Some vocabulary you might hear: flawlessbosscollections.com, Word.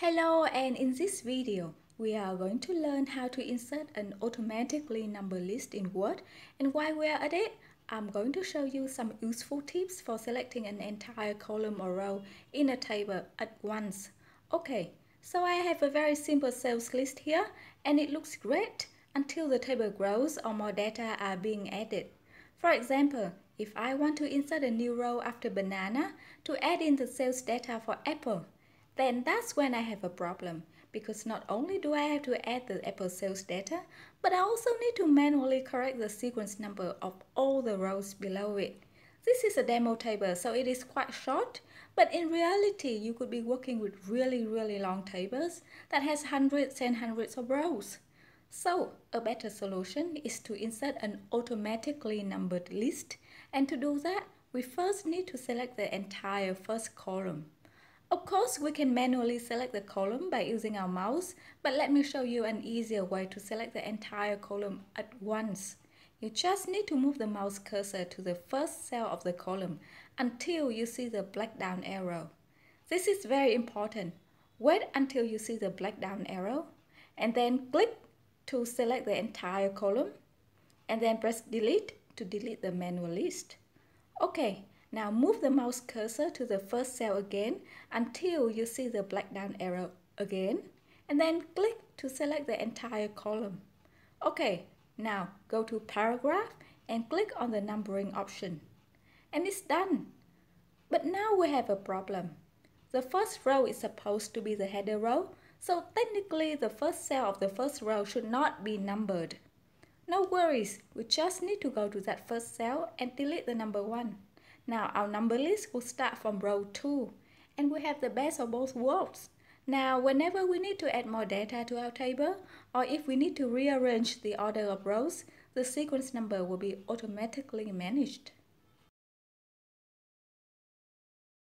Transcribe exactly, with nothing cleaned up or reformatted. Hello, and in this video, we are going to learn how to insert an automatically numbered list in Word. And while we are at it, I'm going to show you some useful tips for selecting an entire column or row in a table at once. Okay, so I have a very simple sales list here, and it looks great until the table grows or more data are being added. For example, if I want to insert a new row after banana to add in the sales data for apple, then that's when I have a problem, because not only do I have to add the Apple sales data, but I also need to manually correct the sequence number of all the rows below it. This is a demo table, so it is quite short, but in reality you could be working with really really long tables that has hundreds and hundreds of rows. So a better solution is to insert an automatically numbered list, and to do that we first need to select the entire first column. Of course, we can manually select the column by using our mouse, but let me show you an easier way to select the entire column at once. You just need to move the mouse cursor to the first cell of the column until you see the black down arrow. This is very important. Wait until you see the black down arrow and then click to select the entire column, and then press delete to delete the manual list. Okay. Now move the mouse cursor to the first cell again until you see the black down arrow again, and then click to select the entire column. Okay, now go to paragraph and click on the numbering option. And it's done. But now we have a problem. The first row is supposed to be the header row, so technically the first cell of the first row should not be numbered. No worries, we just need to go to that first cell and delete the number one. Now our number list will start from row two, and we have the best of both worlds. Now whenever we need to add more data to our table, or if we need to rearrange the order of rows, the sequence number will be automatically managed.